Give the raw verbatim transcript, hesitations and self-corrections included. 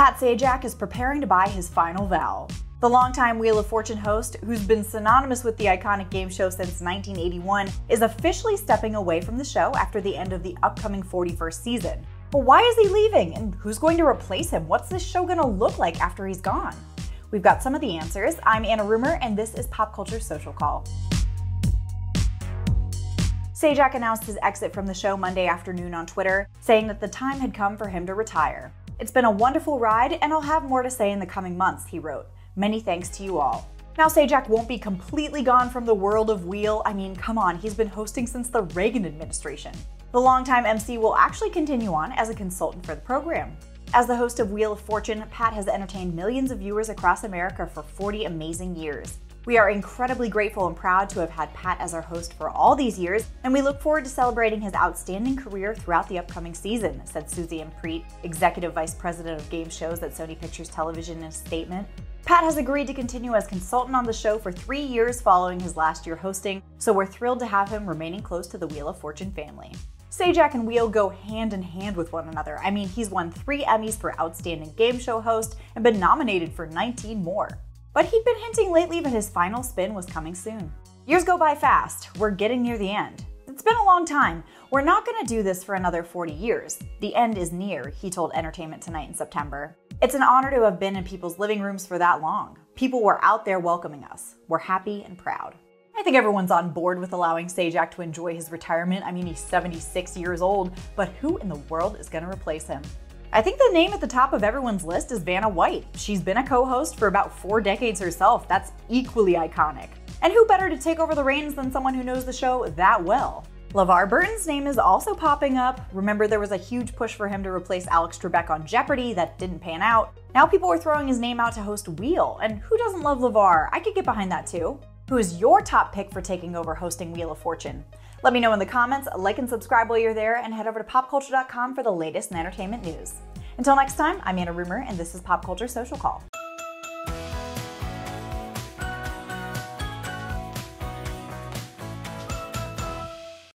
Pat Sajak is preparing to buy his final vow. The longtime Wheel of Fortune host, who's been synonymous with the iconic game show since nineteen eighty-one, is officially stepping away from the show after the end of the upcoming forty-first season. But why is he leaving, and who's going to replace him? What's this show gonna look like after he's gone? We've got some of the answers. I'm Anna Rumer, and this is Pop Culture Social Call. Sajak announced his exit from the show Monday afternoon on Twitter, saying that the time had come for him to retire. "It's been a wonderful ride, and I'll have more to say in the coming months," he wrote. "Many thanks to you all." Now, Sajak won't be completely gone from the world of Wheel. I mean, come on, he's been hosting since the Reagan administration. The longtime M C will actually continue on as a consultant for the program. As the host of Wheel of Fortune, Pat has entertained millions of viewers across America for forty amazing years. "We are incredibly grateful and proud to have had Pat as our host for all these years, and we look forward to celebrating his outstanding career throughout the upcoming season," said Suzie M. Preet, executive vice president of game shows at Sony Pictures Television, in a statement. Pat has agreed to continue as consultant on the show for three years following his last year hosting, so we're thrilled to have him remaining close to the Wheel of Fortune family. Sajak and Wheel go hand in hand with one another. I mean, he's won three Emmys for Outstanding Game Show Host and been nominated for nineteen more. But he'd been hinting lately that his final spin was coming soon. "Years go by fast. We're getting near the end. It's been a long time. We're not gonna do this for another forty years. The end is near," he told Entertainment Tonight in September. "It's an honor to have been in people's living rooms for that long. People were out there welcoming us. We're happy and proud." I think everyone's on board with allowing Sajak to enjoy his retirement. I mean, he's seventy-six years old, but who in the world is gonna replace him? I think the name at the top of everyone's list is Vanna White. She's been a co-host for about four decades herself. That's equally iconic. And who better to take over the reins than someone who knows the show that well? LeVar Burton's name is also popping up. Remember, there was a huge push for him to replace Alex Trebek on Jeopardy. That didn't pan out. Now people are throwing his name out to host Wheel, and who doesn't love LeVar? I could get behind that too. Who is your top pick for taking over hosting Wheel of Fortune? Let me know in the comments, like and subscribe while you're there, and head over to pop culture dot com for the latest in entertainment news. Until next time, I'm Anna Rumer, and this is Pop Culture Social Call.